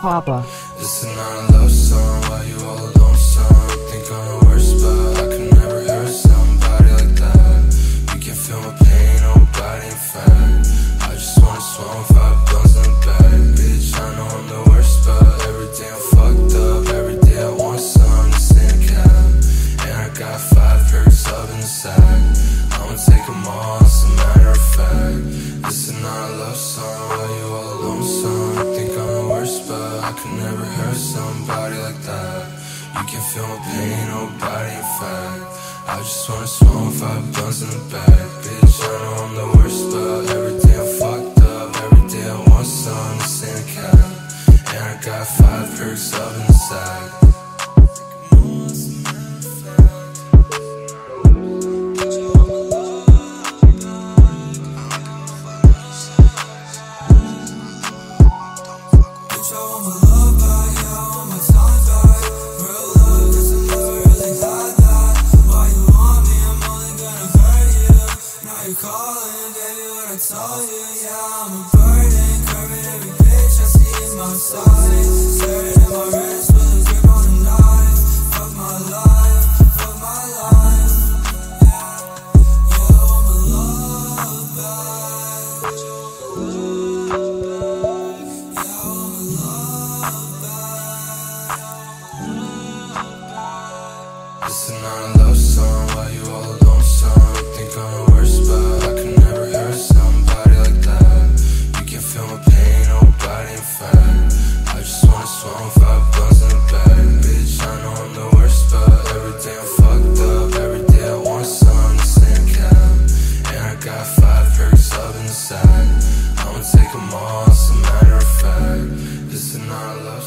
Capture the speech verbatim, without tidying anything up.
Papa. This is not a love song, why you all alone sound? Think I'm the worst, but I could never hurt somebody like that. You can feel my pain, nobody in fact. I just wanna swallow five guns in the bag. Bitch, I know I'm the worst, but every day I'm fucked up. Every day I want some, just in a cab. And I got five perks up in the sack. I'ma take them all, as a matter of fact. This is not a love song, why you all alone sound? But I could never hurt somebody like that. You can feel my pain, nobody in fact. I just wanna swallow five guns in the bag. Bitch, I know I'm the worst, but every day I'm fucked up. Every day I want some, just in a cab. And I got five perks up in the sack. I'ma take them all, as a matter of fact. This is not love.